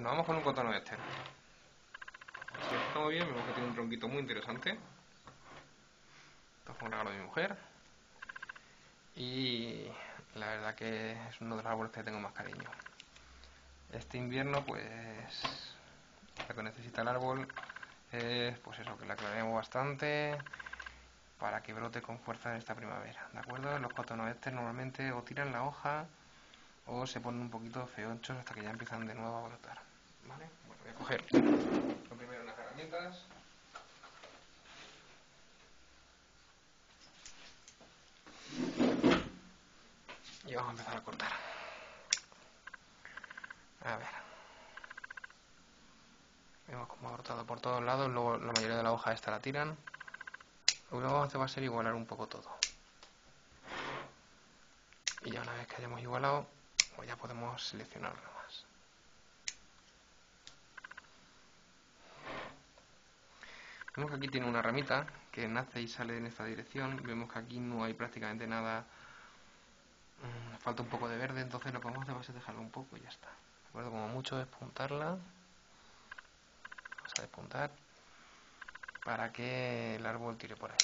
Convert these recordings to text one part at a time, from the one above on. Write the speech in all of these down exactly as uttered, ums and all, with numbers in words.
Bueno, vamos con un cotoneaster. Si está muy bien, vemos que tiene un tronquito muy interesante. Esto fue un regalo de mi mujer. Y la verdad que es uno de los árboles que tengo más cariño. Este invierno, pues, lo que necesita el árbol es, pues eso, que la aclaremos bastante para que brote con fuerza en esta primavera, ¿de acuerdo? Los cotoneasters normalmente o tiran la hoja o se ponen un poquito feonchos hasta que ya empiezan de nuevo a brotar, ¿vale? Bueno, voy a coger lo primero las herramientas. Y vamos a empezar a cortar. A ver. Vemos cómo ha brotado por todos lados, luego la mayoría de la hoja esta la tiran. Lo que vamos a hacer va a ser igualar un poco todo. Y ya una vez que hayamos igualado, pues ya podemos seleccionar nada más. Vemos que aquí tiene una ramita que nace y sale en esta dirección. Vemos que aquí no hay prácticamente nada. Falta un poco de verde, entonces lo que vamos a hacer va a ser dejarlo un poco y ya está. De acuerdo, como mucho despuntarla. Vamos a despuntar para que el árbol tire por ahí.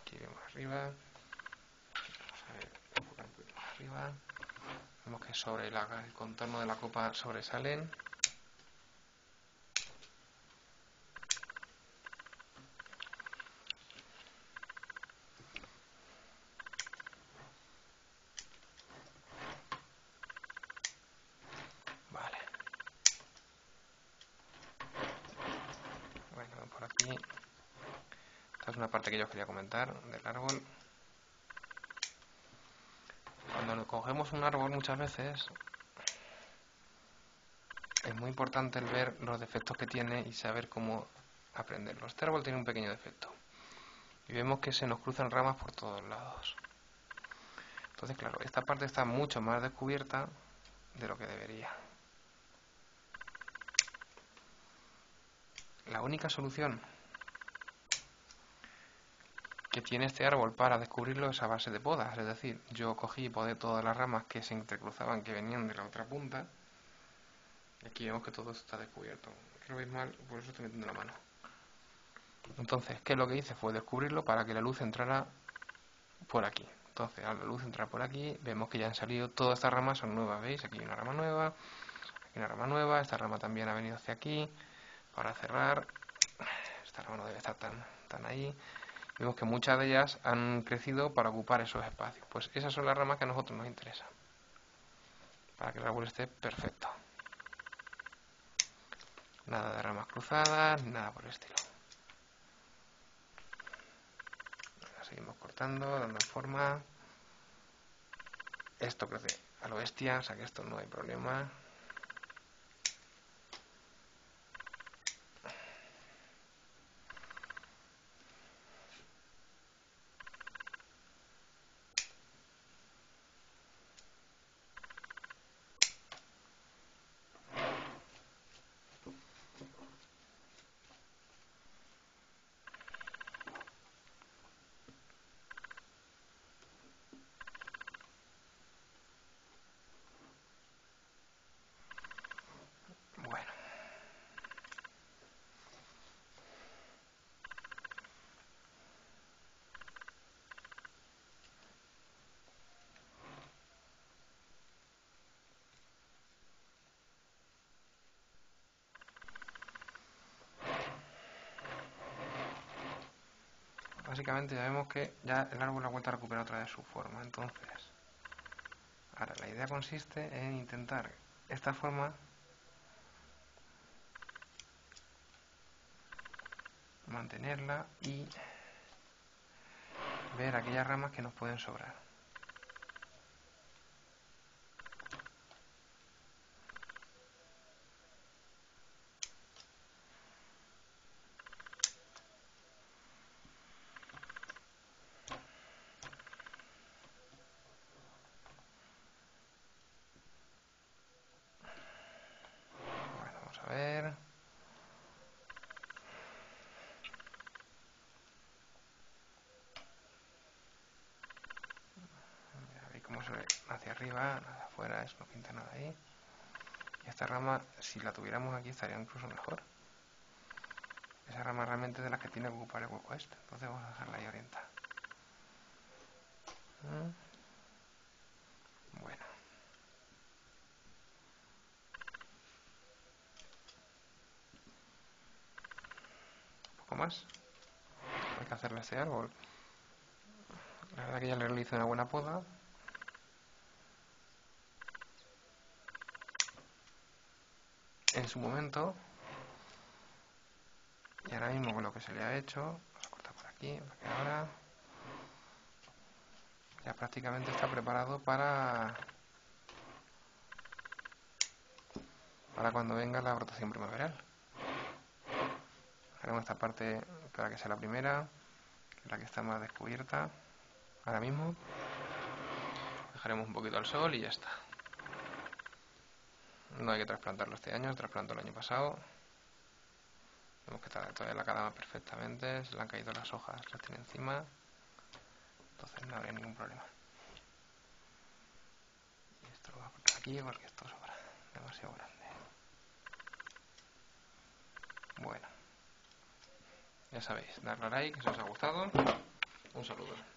Aquí vemos arriba. Vamos a ver, enfocar un poquito más arriba. Vemos que sobre la, el contorno de la copa sobresalen. Esta es una parte que yo quería comentar del árbol. Cuando cogemos un árbol muchas veces es muy importante el ver los defectos que tiene y saber cómo aprenderlos. Este árbol tiene un pequeño defecto y vemos que se nos cruzan ramas por todos lados. Entonces, claro, esta parte está mucho más descubierta de lo que debería. La única solución que tiene este árbol para descubrirlo es a base de podas, es decir, yo cogí y podé todas las ramas que se entrecruzaban, que venían de la otra punta. Aquí vemos que todo está descubierto. Lo veis mal, por eso estoy metiendo la mano. Entonces, ¿qué es lo que hice? Fue descubrirlo para que la luz entrara por aquí. Entonces, al la luz entrar por aquí, vemos que ya han salido todas estas ramas, son nuevas, ¿veis? Aquí hay una rama nueva, aquí una rama nueva, esta rama también ha venido hacia aquí. Para cerrar, esta rama no debe estar tan, tan ahí. Vemos que muchas de ellas han crecido para ocupar esos espacios. Pues esas son las ramas que a nosotros nos interesan, para que el árbol esté perfecto. Nada de ramas cruzadas, nada por el estilo. La seguimos cortando, dando forma. Esto crece a lo bestia, o sea que esto no hay problema. Básicamente ya vemos que ya el árbol ha vuelto a recuperar otra vez su forma. Entonces, ahora la idea consiste en intentar esta forma mantenerla y ver aquellas ramas que nos pueden sobrar. Hacia arriba, nada afuera, eso no pinta nada ahí. Y Esta rama, si la tuviéramos aquí, estaría incluso mejor. Esa rama realmente es de las que tiene que ocupar el hueco este. Entonces vamos a dejarla ahí orientada. Bueno. Un poco más. Hay que hacerle a este árbol. La verdad que ya le realizo una buena poda. En su momento. Y ahora mismo con lo que se le ha hecho, vamos a cortar por aquí, porque ahora ya prácticamente está preparado para para cuando venga la brotación primaveral. Haremos esta parte para que sea la primera, la que está más descubierta ahora mismo. Dejaremos un poquito al sol y ya está. No hay que trasplantarlo este año, se trasplantó el año pasado. Vemos que está todavía la cadama perfectamente, se le han caído las hojas, las tiene encima, entonces no habría ningún problema. Y esto lo voy a cortar aquí porque esto sobra, demasiado grande. Bueno, ya sabéis, darle a like si os ha gustado, un saludo.